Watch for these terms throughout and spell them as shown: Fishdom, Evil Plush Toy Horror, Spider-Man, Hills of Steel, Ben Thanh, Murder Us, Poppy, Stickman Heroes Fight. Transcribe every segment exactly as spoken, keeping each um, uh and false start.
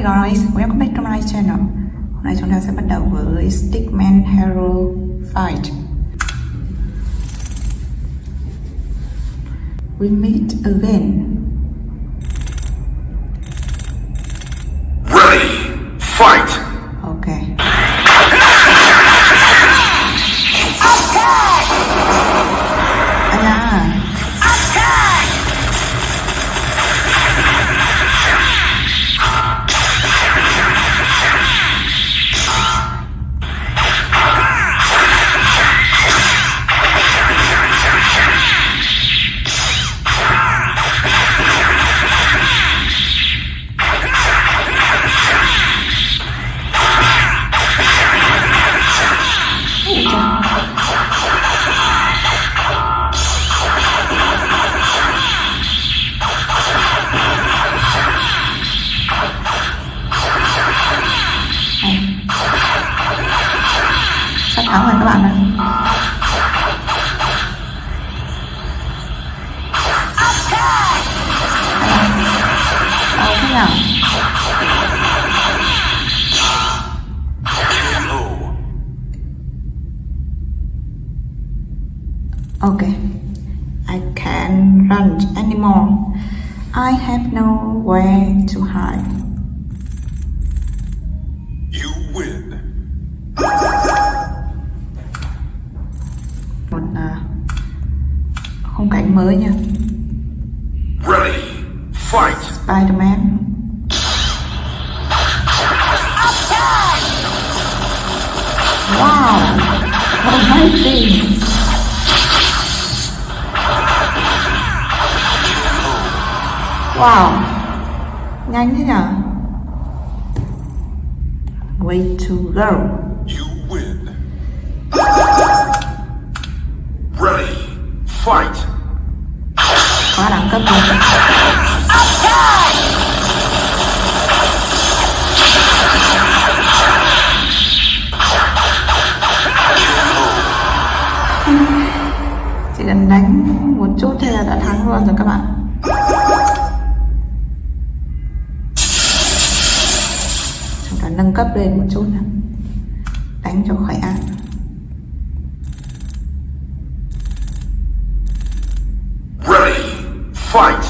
Hi guys, welcome back to my channel. Hôm nay chúng ta sẽ bắt đầu với Stickman Heroes Fight. We meet again. Ready, fight. Okay. Attack! Anna. Thắng rồi các bạn ạ. Đâu thế nào? Ok. I can't run anymore. I have nowhere to hide. Khung cảnh mới nha. Ready, fight. Spider-Man. Wow, amazing. Wow, nhanh thế nhở? Way to go. You win. Ready, fight. Quá đẳng cấp luôn. Chỉ cần đánh một chút thôi là đã thắng luôn rồi các bạn. Chúng ta nâng cấp lên một chút nào. Đánh cho khỏe ăn. Fight!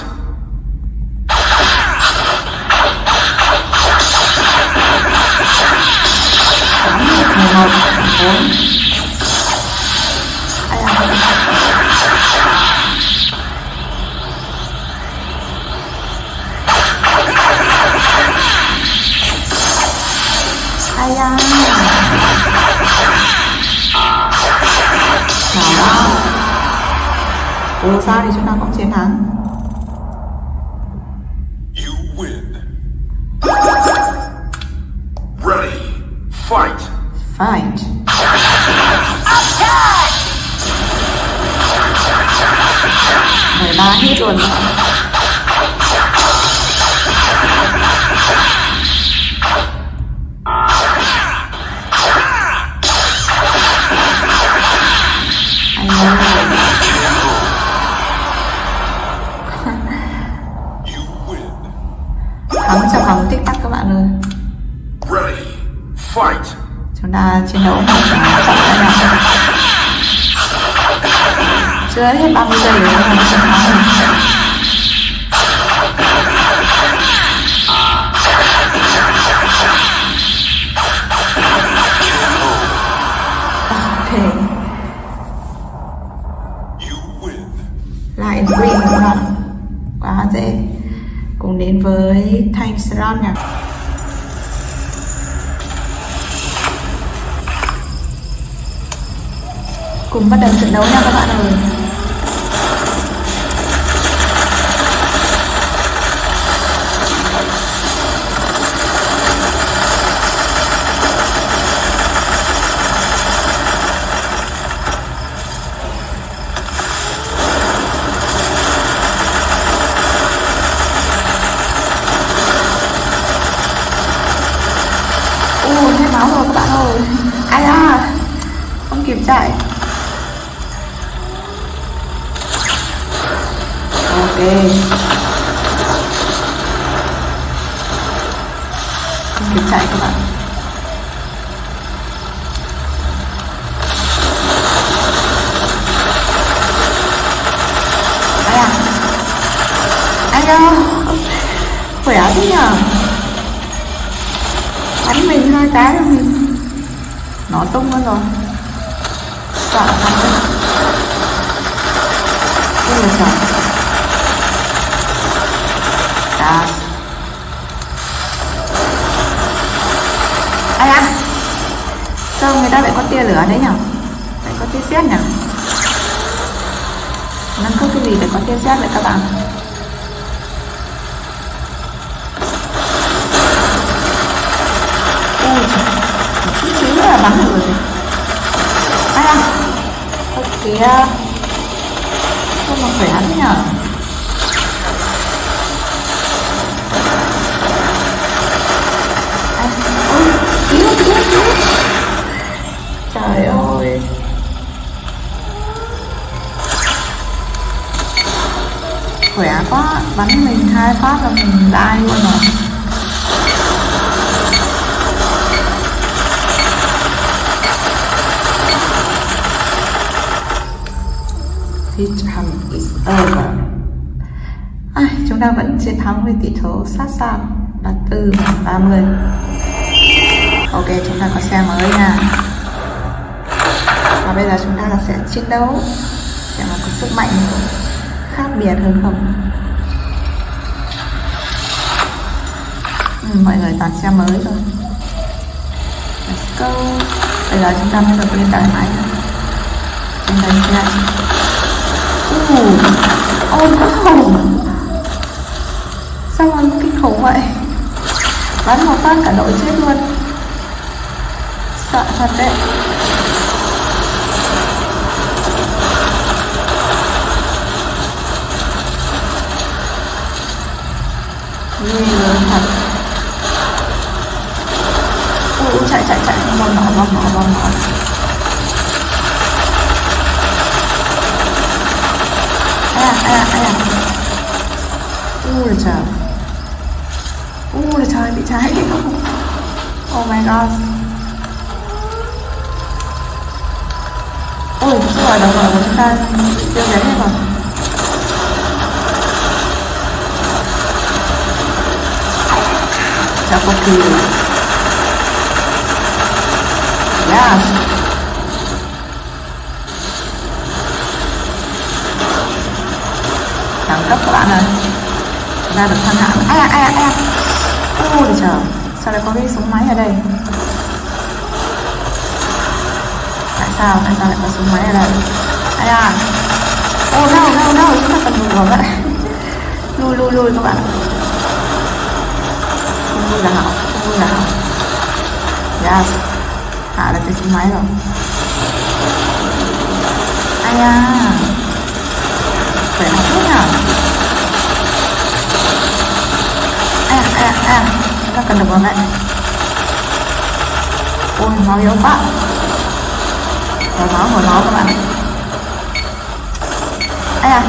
Dù sao thì chúng ta cũng chiến thắng. Fight! Fight! Attack! mười ba hit luôn. Thắng trong vòng tích tắc các bạn ơi. Fight. Chúng ta chiến đấu một trận nào. Chưa hết ba mươi giây rồi mà chúng ta thắng rồi. Okay. Lại win các bạn. Quá dễ. Cùng đến với Time Round nha. Cùng bắt đầu trận đấu nha các bạn ơi. Ồ, hết máu rồi các bạn ơi. Ai da, không kịp chạy. Ok. để chạy các bạn. Ai à? Ai đâu? Khỏe thế nhờ? Bắn mình thôi, cái đâu mình. Nó tung nó rồi. Sợ lắm đấy. Ôi là sợ. Đó. Ai à? Sao người ta lại có tia lửa đấy nhở? Lại có tia sét nhở? Nâng cấp cái gì lại có tia sét vậy các bạn? Ôi trời, một chút xíu là bắn được rồi. Ai à? Ôi kìa, sao mà khỏe thế nhở? Trời ơi, khỏe quá, bắn mình hai phát là mình đai luôn rồi. Fishdom is over. Ai, chúng ta vẫn chiến thắng với tỷ số sát sao là bốn ba mươi. Ok, chúng ta có xe mới nè. Và bây giờ chúng ta sẽ chiến đấu để mà có sức mạnh khác biệt hơn không. Ừ, mọi người toàn xe mới rồi. Let's go. Bây giờ chúng ta mới được lên đại máy. Chúng ta xe. Ồ, ôi wow. Sao mà kinh khủng vậy? Bắn một phát cả đội chết luôn. Sợ thật đấy. Ui thật. Ui chạy chạy chạy không bom nỏ bom nỏ bom nỏ. À à à. Ui trời. Ui trời bị cháy. Oh my god. Ôi, đúng rồi, đồng hồ của chúng ta tiêu đấy hết rồi. Chào Poppy. Yes. Đẳng cấp các bạn ơi. Chúng ta được thăng hạng. Ai à, ai à, ai à. Ôi trời, sao lại có cái súng máy ở đây? Sao? Tại sao lại có súng máy ở đây? Ai à? Oh no no no, chúng ta cần lùi vào vậy. Lùi lùi lùi các bạn. Không lùi là hảo, không lùi là hảo. Yes. Hạ được cái súng máy rồi. Ai à? Phải học hết nhở? Ai à, ai à, ai à. Chúng ta cần được vào vậy. Ôi, nó yếu quá. Hồi máu, hồi máu các bạn. Ây à.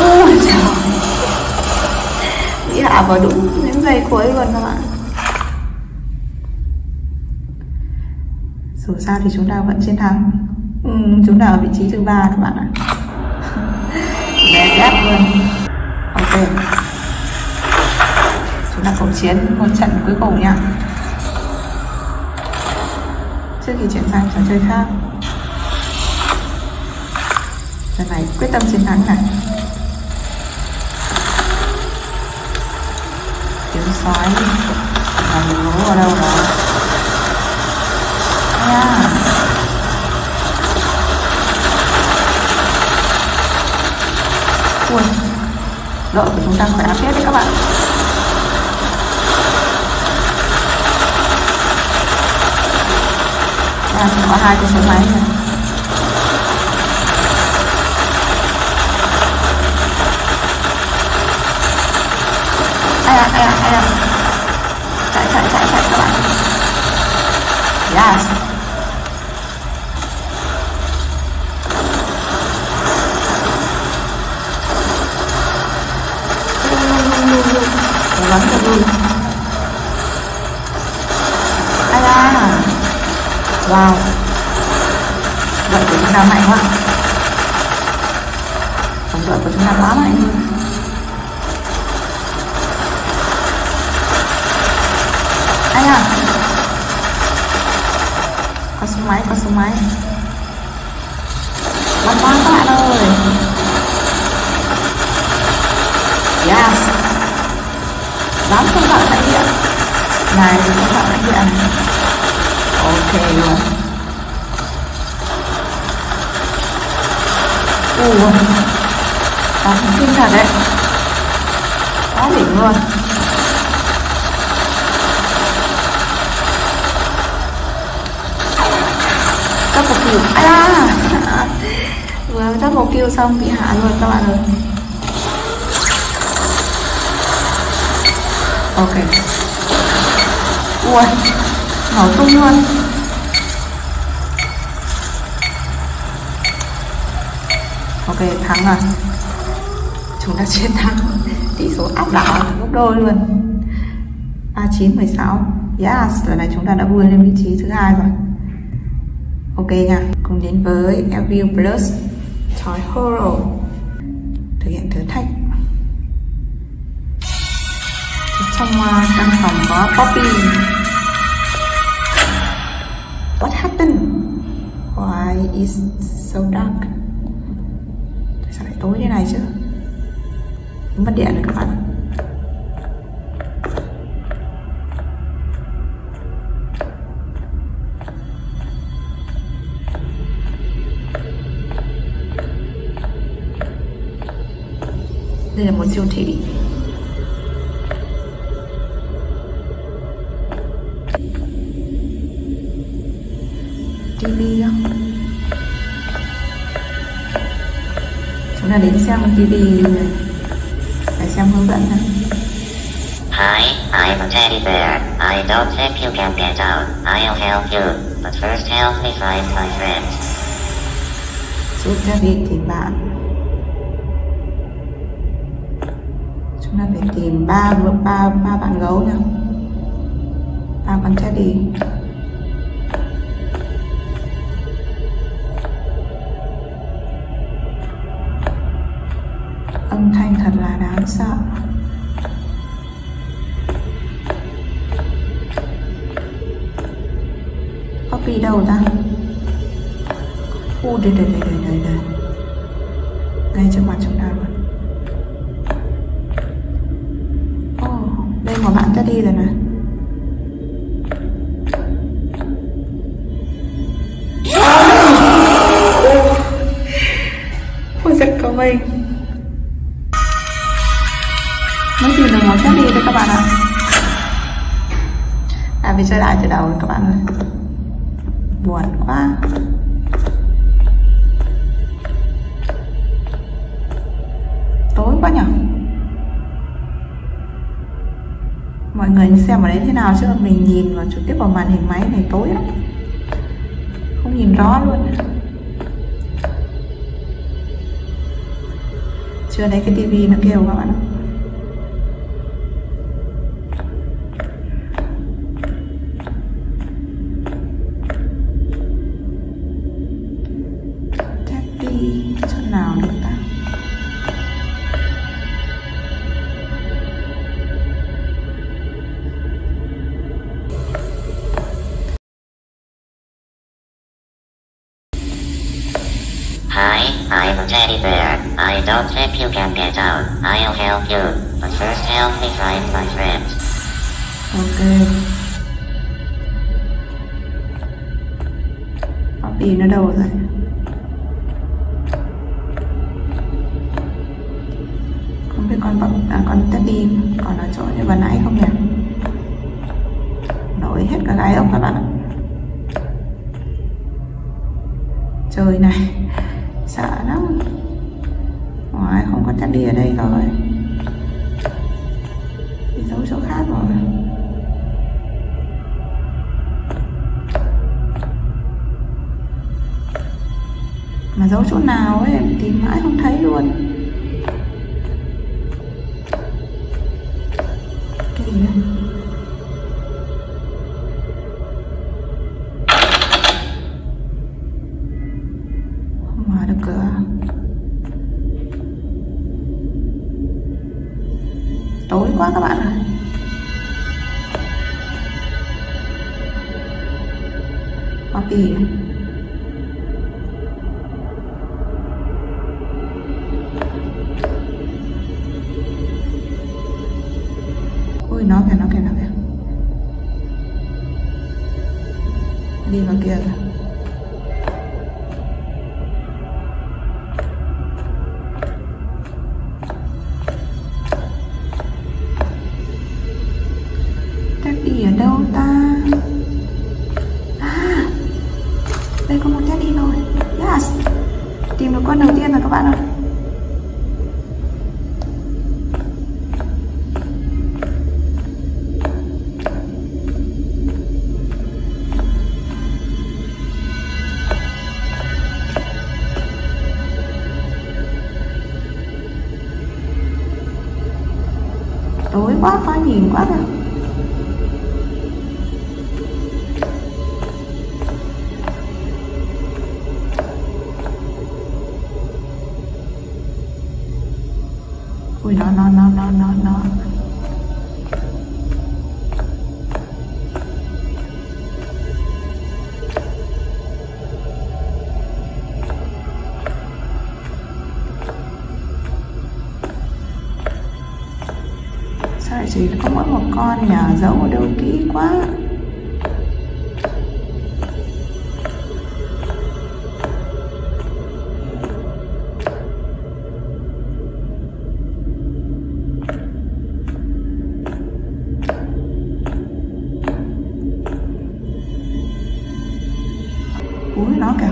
Ôi trời. Bị hạ vào đúng đến giây cuối luôn các bạn. Dù sao thì chúng ta vẫn chiến thắng. Ừ, chúng ta ở vị trí thứ ba các bạn ạ. Bé ghép luôn. Ok. Chúng ta cùng chiến một trận cuối cùng nha. Trước khi chuyển sang trò chơi khác, lần này quyết tâm chiến thắng này. Tiếng sói và mình ngố ở đâu đó. Yeah. Ui, đội của chúng ta khỏe phết đấy các bạn. À, chỉ có hai cái súng máy thôi. Ai à, ai à, ai à. Chạy chạy chạy chạy các bạn. Yes. lắm cho tôi. Ai da. Wow. Vậy của chúng ta mạnh quá. Không sợ của chúng ta quá mạnh luôn. Ai da. Có súng máy, có súng máy. Bắn quá các bạn ơi. Yes. Dám xâm phạm lãnh địa. Này thì xâm phạm lãnh địa. Ok luôn. Ủa. Đáng kinh thật đấy. Quá đỉnh luôn. Tắp một kill. Ai da. Vừa tắp một kill xong bị hạ luôn các bạn ơi. Ok. Ui, nổ tung luôn. Ok, thắng rồi. Chúng ta chiến thắng. Tỷ số áp đảo gấp đôi luôn. A chín mười sáu. Yes, lần này chúng ta đã vươn lên vị trí thứ hai rồi. Ok nha. Cùng đến với Evil Plush Toy Horror. Thực hiện thử thách. Trong căn phòng có Poppy. What happened? Why is so dark? Tại sao lại tối thế này chứ? Mất điện rồi các bạn. Đây là một siêu thị. Chúng ta đến xem ti vi này. Để xem hướng dẫn này. Hi, I'm Teddy Bear. I don't think you can get out. I'll help you, but first help me find my friends. Giúp ta đi tìm bạn. Chúng ta phải tìm ba ba ba bạn gấu nào. Ba con Teddy. Âm thanh thật là đáng sợ. Poppy đâu ta? U đây đây đây đây đây. Ngay trước mặt chúng ta luôn. Oh, đây mà bạn ta đi rồi này. Ôi giật của mình. Mới tìm được món Teddy thôi các bạn ạ. À vì chơi lại từ đầu các bạn ơi. Buồn quá. Tối quá nhỉ. Mọi người xem ở đấy thế nào chứ mình nhìn vào trực tiếp vào màn hình máy này tối lắm. Không nhìn rõ luôn. Chưa thấy cái tivi nó kêu các bạn ạ. Teddy Bear, I don't think you can get out. I'll help you, but first help me find my friends. Okay. Poppy nó đâu rồi? Không biết con Poppy, à, con Teddy còn ở chỗ như vừa nãy không nhỉ? Nổi hết cả gai ốc các bạn ạ. Trời này. Sợ lắm. Ngoài không có Teddy ở đây rồi. Đi giấu chỗ khác rồi. Mà giấu chỗ nào ấy em tìm mãi không thấy luôn. nhé. Mở được cửa. Tối quá các bạn ơi. Poppy nó kìa, nó kìa, nó kìa. Đi vào kia kìa. Tép đi ở đâu ta? À, đây có một tép đi rồi. Yes, tìm được con đầu tiên rồi các bạn ơi. Tối quá, khó nhìn quá đâu. Ui, nó, nó, nó, nó, nó, nó. Chỉ có mỗi một con nhà giấu ở đâu kỹ quá. Úi nó kìa.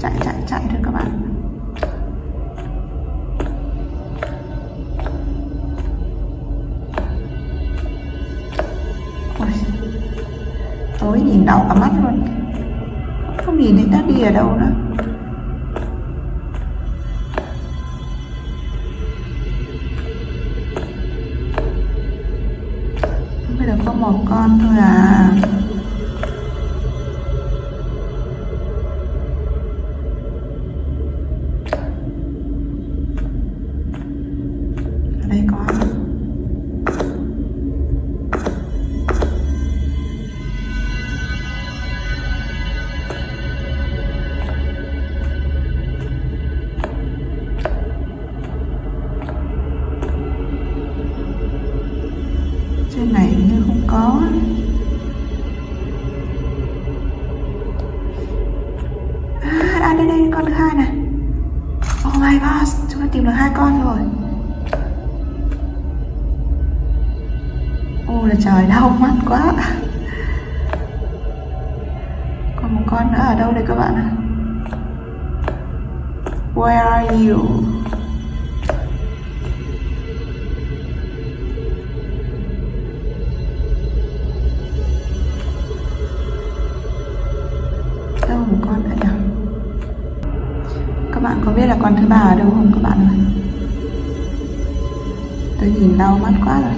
Chạy chạy chạy thôi các bạn. Tối nhìn đau cả mắt luôn, không nhìn thấy nó đi ở đâu nữa. Bây giờ có một con thôi à. Ở đây có này như không có. À, à đây đây con thứ hai này. Oh my gosh, chúng ta tìm được hai con rồi. Ô là trời, đau mắt quá. Còn một con nữa ở đâu đây các bạn ạ? Where are you? Con đã nhờ. Các bạn có biết là con thứ ba ở đâu không các bạn ơi? Tôi nhìn đau mắt quá rồi.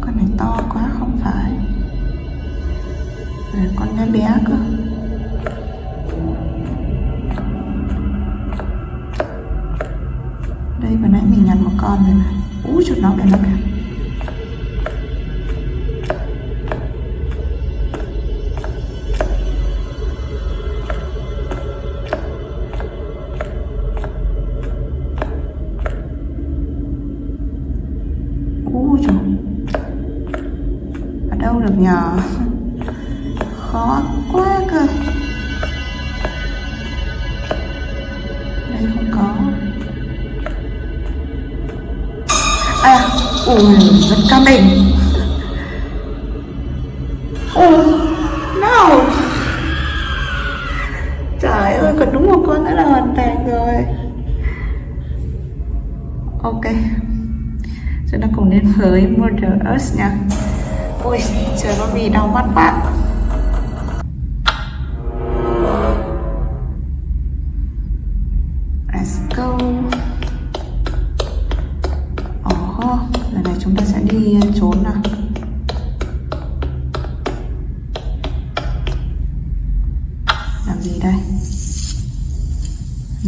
Con này to quá không phải. Rồi con bé bé cơ. Đây vừa nãy mình nhặt một con rồi này. Úi chút nó kìa, nó kìa. Úi chút. Ở đâu được nhờ? Khó quá cơ. Đây không có. À, ui, rất cao mình. Oh, no. Trời ơi, còn đúng một con nữa là hoàn thành rồi. Ok, chúng ta cùng đến với Murder Us nha. Ui, trời ơi, vì đau mắt bạn.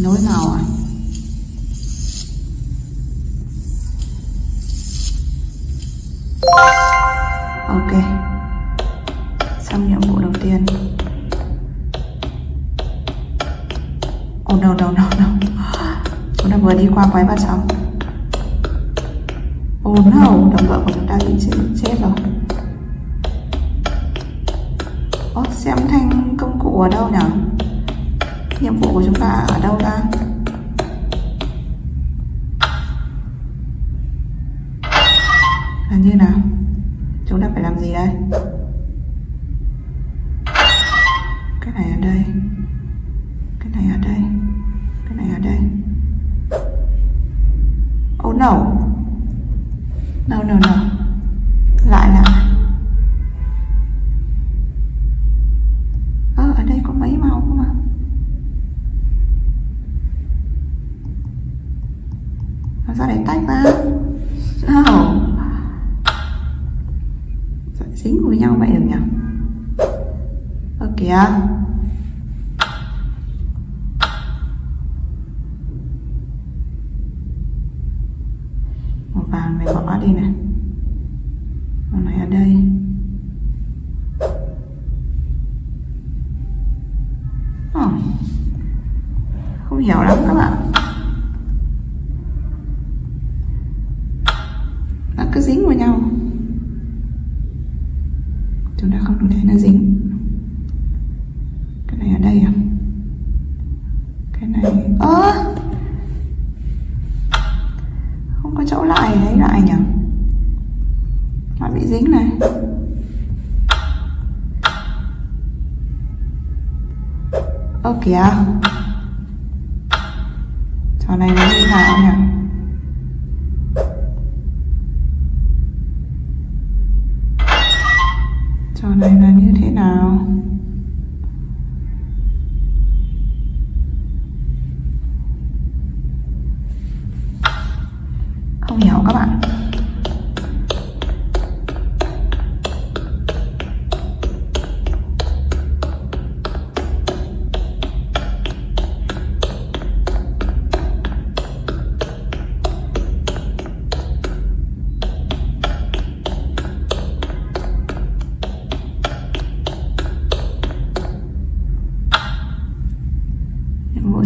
nối màu à. Ok, xong nhiệm vụ đầu tiên. Oh no no no no, chúng ta vừa đi qua quái vật xong. Oh no, đồng đội của chúng ta bị chết rồi. Oh, xem thanh công cụ ở đâu nhỉ? Nhiệm vụ của chúng ta ở đâu ra? Là như nào? Chúng ta phải làm gì đây? Cái này ở đây, cái này ở đây, cái này ở đây. Oh no, no no no, lại lại. Ơ, ở đây có mấy màu không ạ? Làm sao để tách ra? Sao? Dính với nhau vậy được nhỉ? Ơ kìa, màu vàng này bỏ đi này, màu này ở đây. Oh, không hiểu lắm các bạn, nó cứ dính với nhau. Chúng ta không thể nó dính. Cái này ở đây à? Cái này... ơ! À! Không có chỗ lại, lấy lại nhỉ? Nó bị dính này. Ơ kìa! Trò này nó như nào nhỉ? Trò này là như thế nào? Không hiểu các bạn.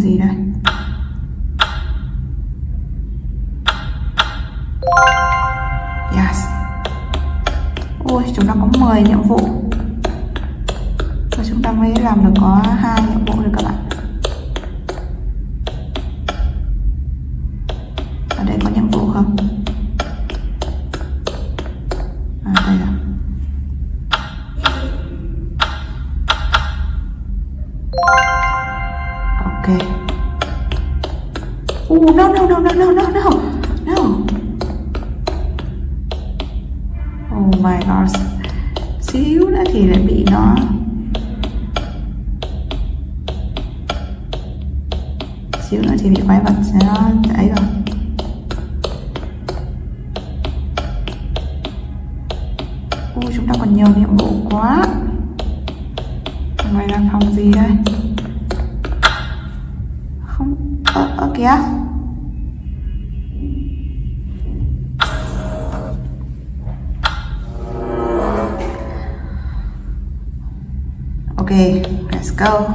Gì đây? Yes. Ôi, chúng ta có mười nhiệm vụ. Và chúng ta mới làm được có hai nhiệm vụ được các bạn. Ở đây có nhiệm vụ không? À, đây rồi. Okay. Oh no no no no no no no no! Oh my god! Xíu nữa thì lại bị nó. Xíu nữa thì bị quái vật sẽ nó ấy rồi. Ui, oh, chúng ta còn nhiều nhiệm vụ quá. Ngoài là phòng gì đây? Ơ kìa, ok, let's go.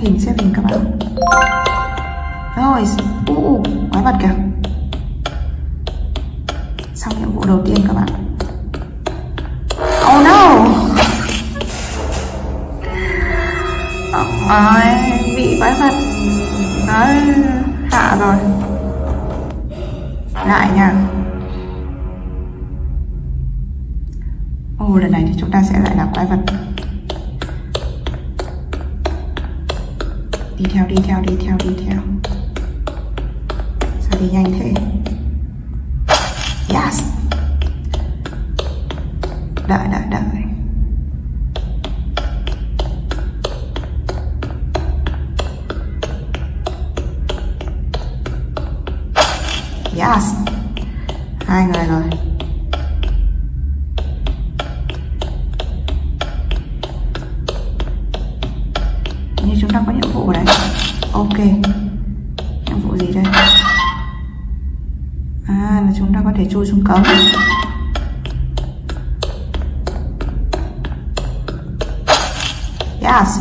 Hình xếp hình các bạn. Rồi, uh, uh, quái vật kìa. Xong nhiệm vụ đầu tiên các bạn. Oh no. Ôi, bị quái vật nó hạ rồi. Lại nha. Oh, lần này thì chúng ta sẽ lại là quái vật. Đi theo, đi theo, đi theo, đi theo. Sao đi nhanh thế? Yes. đợi đợi đợi yes, hai người rồi. Như chúng ta có nhiệm vụ ở đấy. Ok, nhiệm vụ gì đây? À, là chúng ta có thể chui xuống cống. Yes.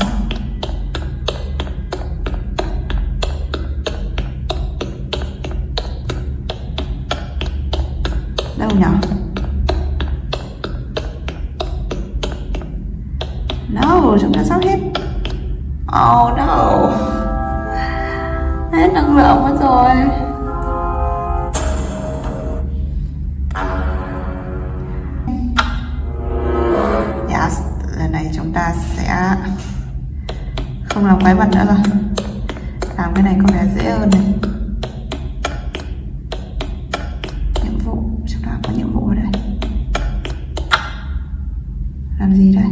Đâu nhở? No, chúng ta sắp hết. Oh no, hết năng lượng mất rồi. Yes, lần này chúng ta sẽ không làm quái vật nữa rồi. Làm cái này có vẻ dễ hơn này. Nhiệm vụ, chúng ta có nhiệm vụ ở đây. Làm gì đây?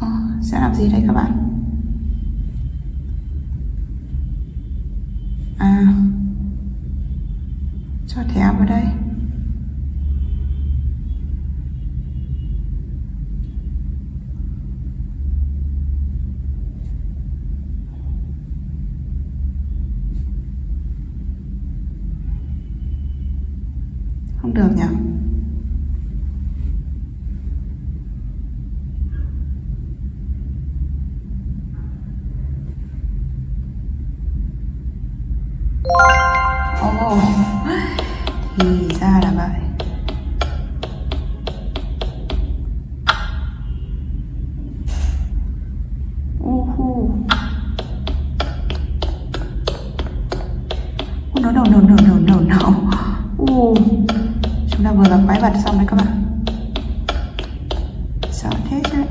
Ờ, sẽ làm gì đây các bạn? À, cho thẻ vào đây. Không được nhỉ? Oh, thì ra là vậy. Uhu. No no no no no no no. Uh. Chúng ta vừa gặp quái vật xong đấy các bạn. Sợ thế chứ.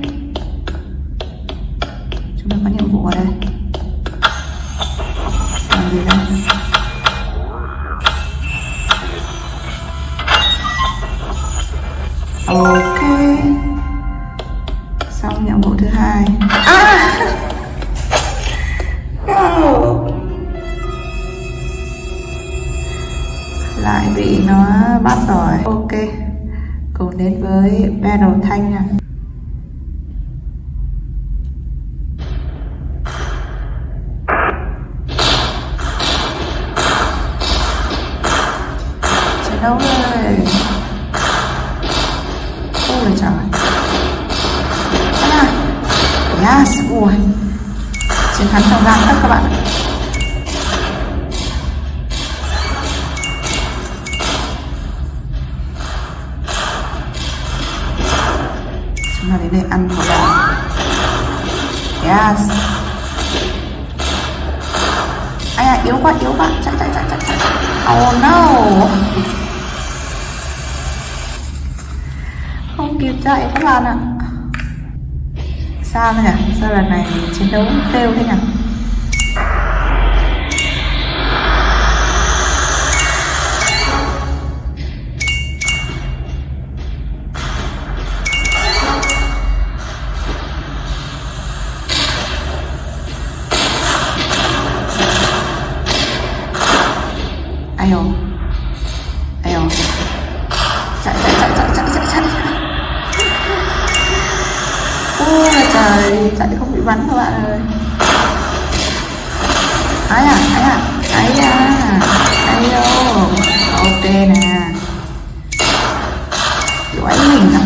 Chúng ta có nhiệm vụ ở đây. Làm gì đây? Ok, xong nhiệm vụ thứ hai. À! Lại bị nó bắt rồi. Ok, cùng đến với Ben Thanh nha. Chiến đấu rồi. Ôi trời. À, yes, ui. Chiến thắng trong gang tất các bạn. Chúng ta đến đây ăn một đòn. Yes. Ai à, yếu quá, yếu quá. Chạy, chạy, chạy, chạy, chạy. Oh no. Không kịp chạy các bạn ạ. Sao thế nhỉ? Sao lần này chiến đấu fail thế nhỉ? Ayo, ayo, chạy chạy chạy chạy chạy chạy chạy. Ôi trời, chạy không bị bắn các bạn ơi. Ấy à, ấy à, ấy à, ayo, ok nè. Kiểu ấy mình à.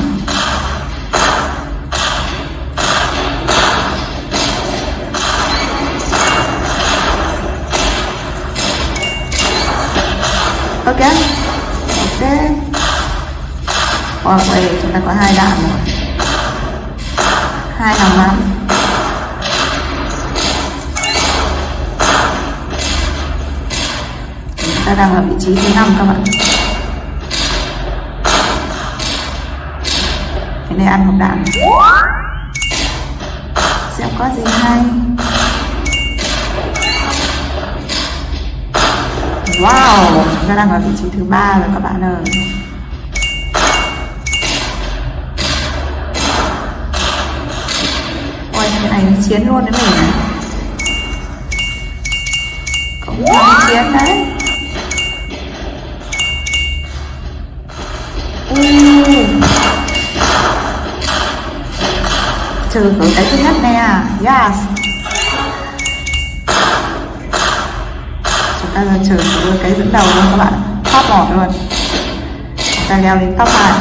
Ok, ok. Ôi, ôi, chúng ta có hai đạn rồi. Hai hàng lắm. Chúng ta đang ở vị trí thứ năm các bạn. Cái này ăn một đạn. Sẽ có gì hay. Wow, chúng ta đang ở vị trí thứ ba rồi các bạn ơi. cái này nó chiến luôn đấy mình. Cũng chiến đấy. Ui. Trừ khử cái thứ nhất này à. Yes. Chúng ta trừ khử cái dẫn đầu luôn các bạn. Thoát bỏ luôn. Chúng ta leo đến top này.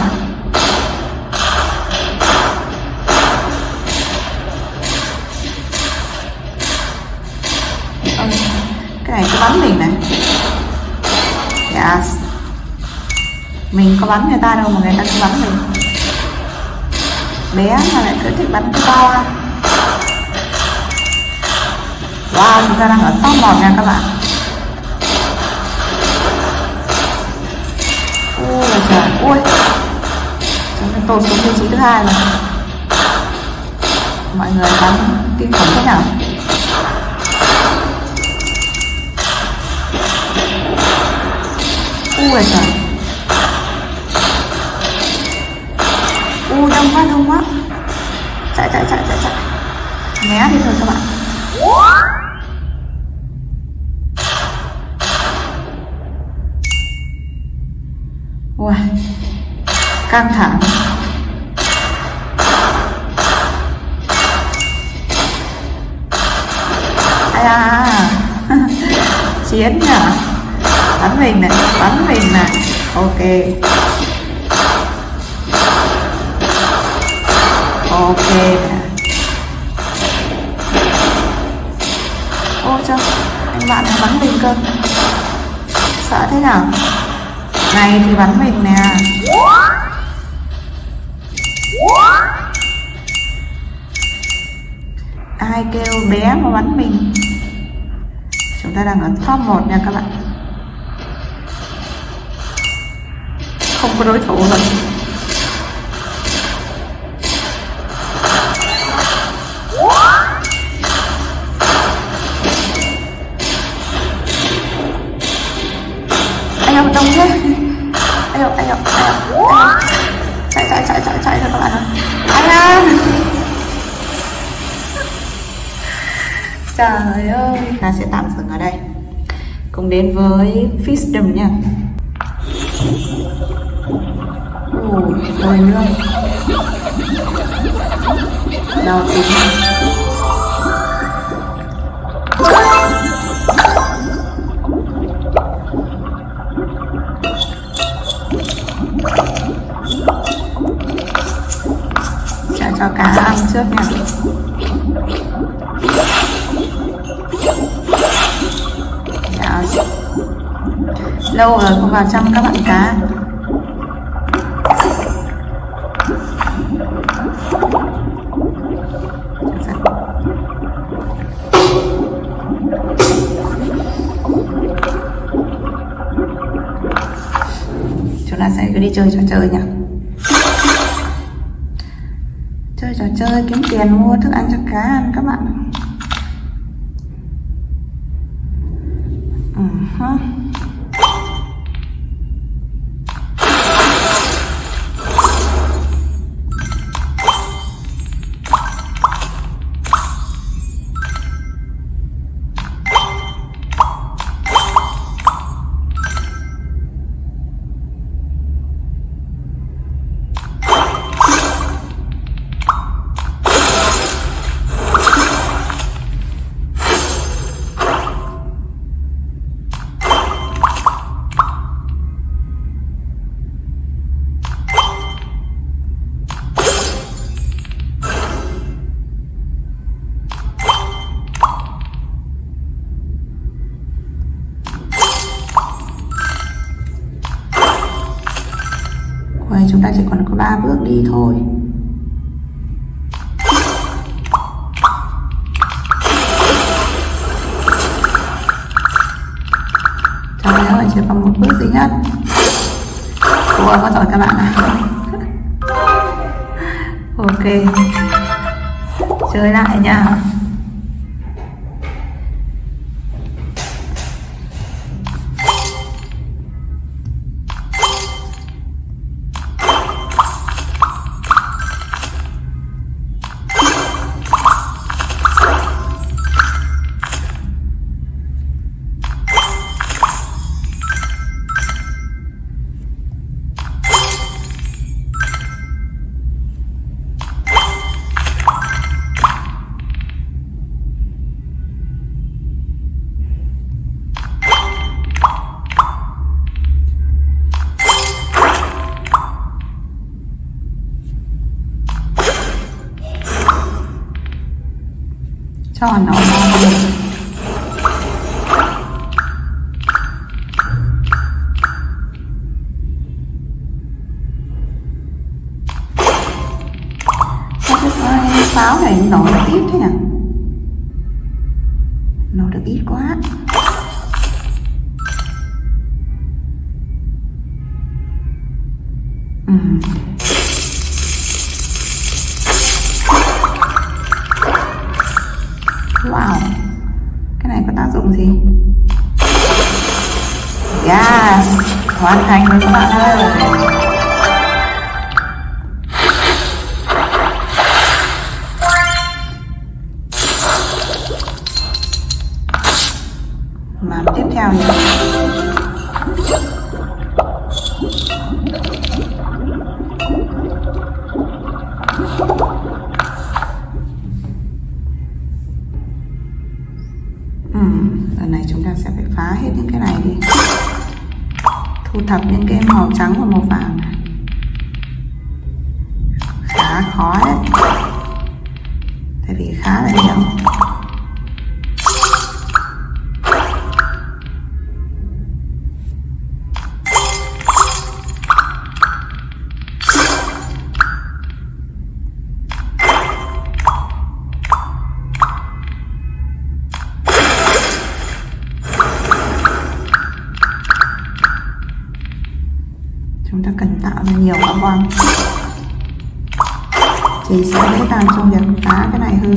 Cái này có bắn mình này. Yes. Mình có bắn người ta đâu mà người ta cứ bắn mình. Bé mà lại cứ thích bắn cái to ra. Wow, chúng ta đang ở top một nha các bạn. Ui là trời, ui. Chúng ta tụt xuống vị trí thứ hai rồi. Mọi người bắn kinh khủng thế nào. Ui trời. Ui đông quá đông quá. Chạy chạy chạy chạy chạy. Né đi thôi các bạn. Ui. Căng thẳng. Ai da. Chiến nhỉ. Bắn mình này, bắn mình này. Ok. Ok. Ô cho anh bạn bắn mình cơ. Sợ thế nào. Này thì bắn mình nè. Ai kêu bé mà bắn mình. Chúng ta đang ở top một nha các bạn. Không có đối thủ rồi. Anh em đông thế. Anh em, anh em, chạy chạy chạy chạy chạy rồi các bạn ơi. Anh em. Trời ơi, ta sẽ tạm dừng ở đây. Cùng đến với Fishdom nha. Ủa, trời nước. Đau tính. Trả cho cá ăn trước nha. Yes. Lâu rồi không vào trong các bạn cá. Đi chơi trò chơi nhỉ. Chơi trò chơi kiếm tiền mua thức ăn cho cá ăn các bạn. Uh-huh. Chúng ta chỉ còn có ba bước đi thôi. Trời ơi, chỉ còn một bước duy nhất. Ủa, có giỏi các bạn ạ. Ok. Chơi lại nha. cho nó cái pháo này nổ được ít thế nhỉ, nổ được ít quá. Ừ. Wow, cái này có tác dụng gì? Yes, hoàn thành rồi các bạn ơi. Làm tiếp theo nhé. Thập những cái màu trắng và màu vàng khá khó đấy, tại vì khá là nhiều. Thì sẽ dễ dàng trong việc phá cái này hơn.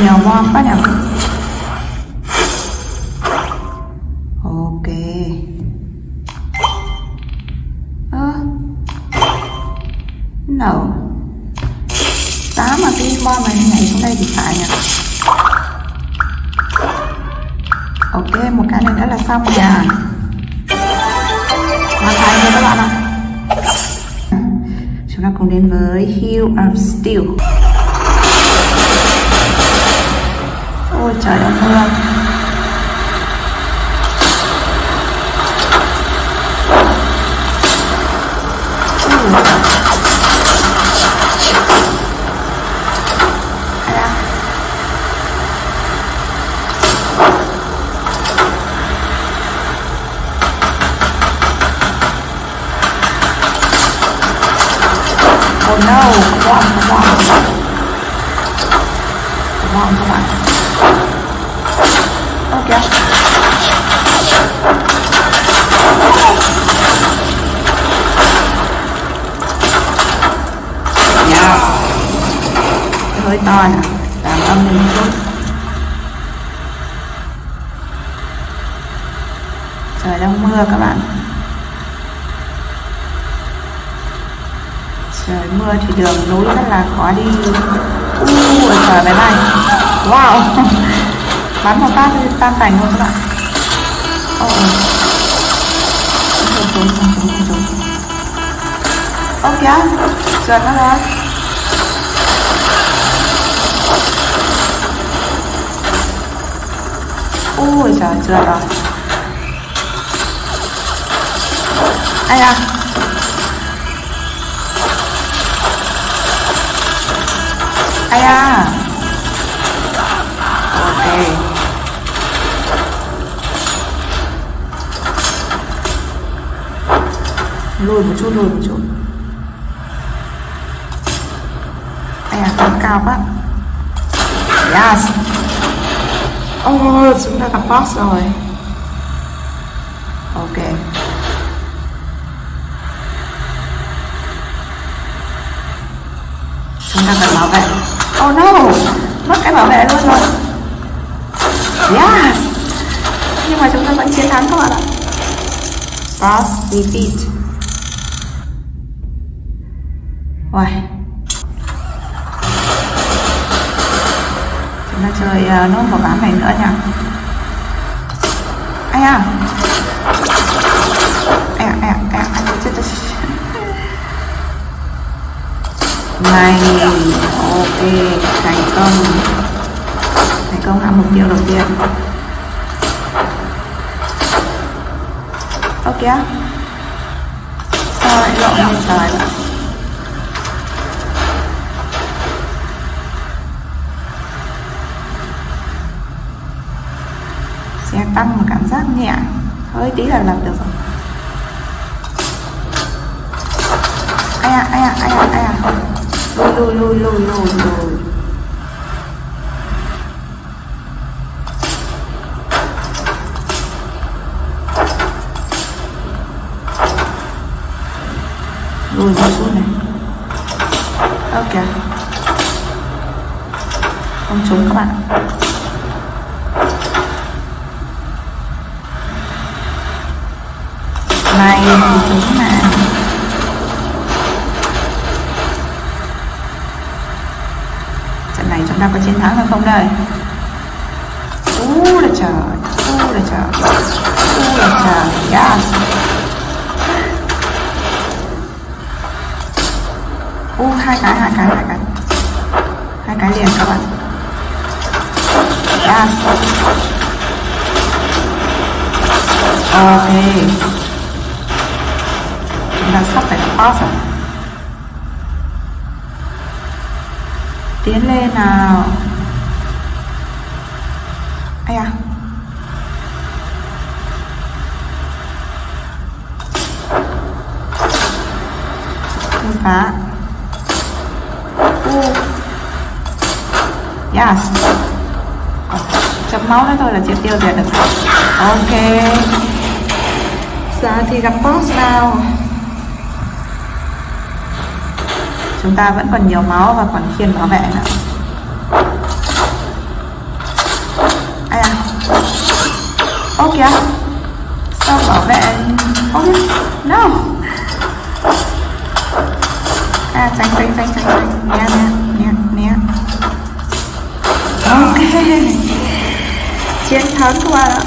Nhiều bom quá nhỉ. Ok. Ơ à. No. Tá mà cái bom này nhảy xuống đây thì phải nhỉ. Ok, một cái này nữa là xong rồi à. Hoàn thành rồi các bạn ạ. Chúng ta cùng đến với Hills of Steel. Ôi trời đất ơi. Hơi to nè, làm âm lên một chút. Trời đang mưa các bạn. Trời mưa thì đường núi rất là khó đi. Ui trời máy bay. Wow. Bắn một phát tan tành luôn các bạn. Oh. Không trốn, không trốn, không trốn. Ốc kìa, trượt nó rồi. Ui trời, trượt rồi. Ai à? Ai à? Ok. Lùi một chút, lùi một chút. Ai à, cao cao quá. Yes. Ôi, oh, chúng ta gặp boss rồi. Ok. Chúng ta cần bảo vệ. Oh no, mất cái bảo vệ luôn rồi. Yes. Nhưng mà chúng ta vẫn chiến thắng các bạn ạ. Boss defeat. Wow. Nó chơi uh, nốt vào bán này nữa nha. Ai à? Ai à, ai à, ai à, ai à, chết, chết, chết. này. Ok, thành công, thành công làm mục tiêu đầu tiên. Ok, sao lại lộn như trời vậy? Xe tăng một cảm giác nhẹ, hơi tí là làm được rồi. Ai à, ai à, ai à, ai à. Lùi, lùi, lùi, lùi, lùi, lùi. Lùi một chút này. Ok, không trúng các bạn. Này, trúng này. Trận này chúng ta có chiến thắng hay không đây? Úi là trời, úi là trời, úi là trời, yes. U uh, hai cái hai cái hai cái hai cái liền các bạn. Yes. Ok, chúng ta sắp phải có boss rồi. Tiến lên nào. Ây à, không phá. Yes. Oh, chấm máu đấy thôi là triệt tiêu dệt được. Ok, giờ thì gặp boss nào. Chúng ta vẫn còn nhiều máu và còn khiên bảo vệ nữa. Ai à? Ô kìa, sao bảo vệ? Ok, no. À, tránh tránh tránh tránh tránh. Nha nha nha nha. Ok, chiến thắng các bạn ạ.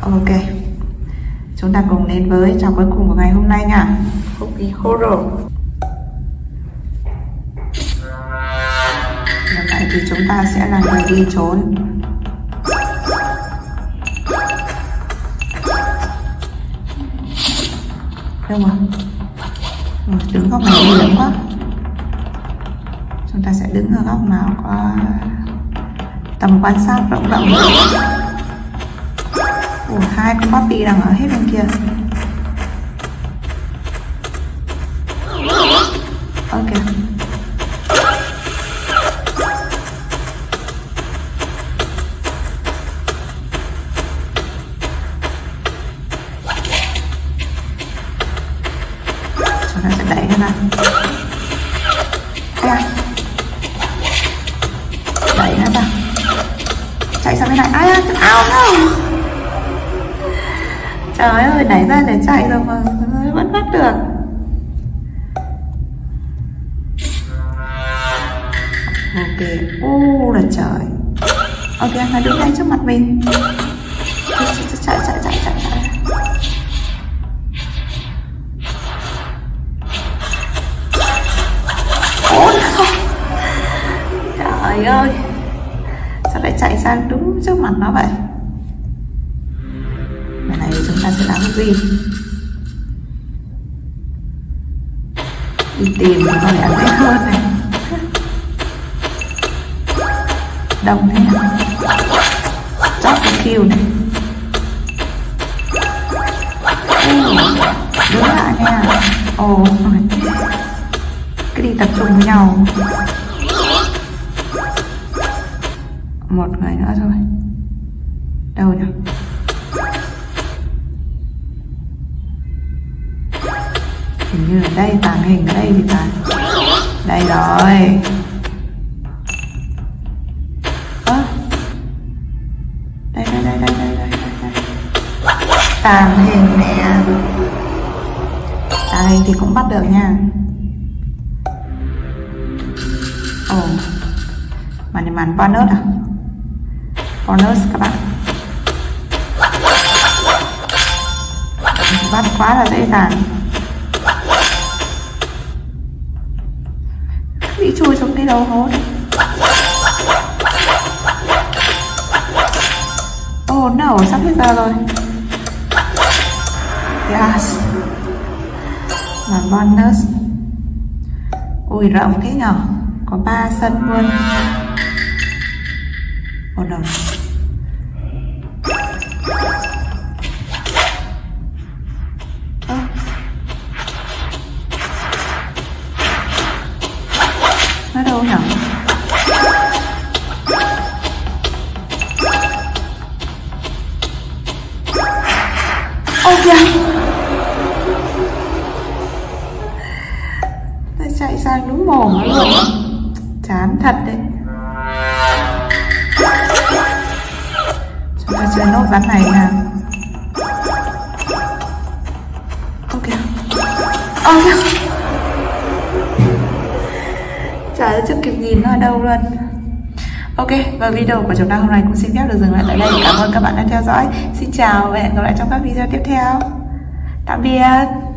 Ok, chúng ta cùng đến với trò cuối cùng của ngày hôm nay nha. Poppy Horror. Lần này thì chúng ta sẽ là người đi trốn. Đâu mà? Rồi, đứng góc này đi lắm quá. Chúng ta sẽ đứng ở góc nào có tầm quan sát rộng rộng. Ủa, hai con Poppy đang ở hết bên kia. Ok, chúng ta sẽ đẩy nó ra. Đẩy nó ra, chạy sang bên này. Ai à, ao đâu. Trời ơi, đẩy ra để chạy rồi mà vẫn bắt được. Ok, u là trời. Ok, nó đứng ngay trước mặt mình. Chạy chạy chạy chạy chạy chạy. Trời ơi, sao lại chạy sang đúng trước mặt nó vậy? Ngày này chúng ta sẽ làm cái gì? Đi tìm có lẽ dễ hơn này. Đông thế này. Chót cái kill này. Đúng lại nha. Ồ, cứ đi tập trung với nhau. Một người nữa thôi. Đâu nhỉ? Hình như là đây, tàng hình ở đây thì tàng. Đây rồi. Ơ à, đây, đây, đây, đây, đây, đây, đây. Tàng hình nè. Tàng hình thì cũng bắt được nha. Ồ, màn này màn bonus à? Bonus các bạn. Bắt quá là dễ dàng. thấy đâu hết. Oh no, sắp hết ra rồi. Yes. Là bonus. Ui rộng thế nhở, có ba sân luôn. Oh no. Thật đấy. Chúng ta chơi nốt ván này nào. Ok. Oh no. Chả chưa kịp nhìn nó ở đâu luôn. Ok, và video của chúng ta hôm nay cũng xin phép được dừng lại tại đây. Cảm ơn các bạn đã theo dõi. Xin chào và hẹn gặp lại trong các video tiếp theo. Tạm biệt.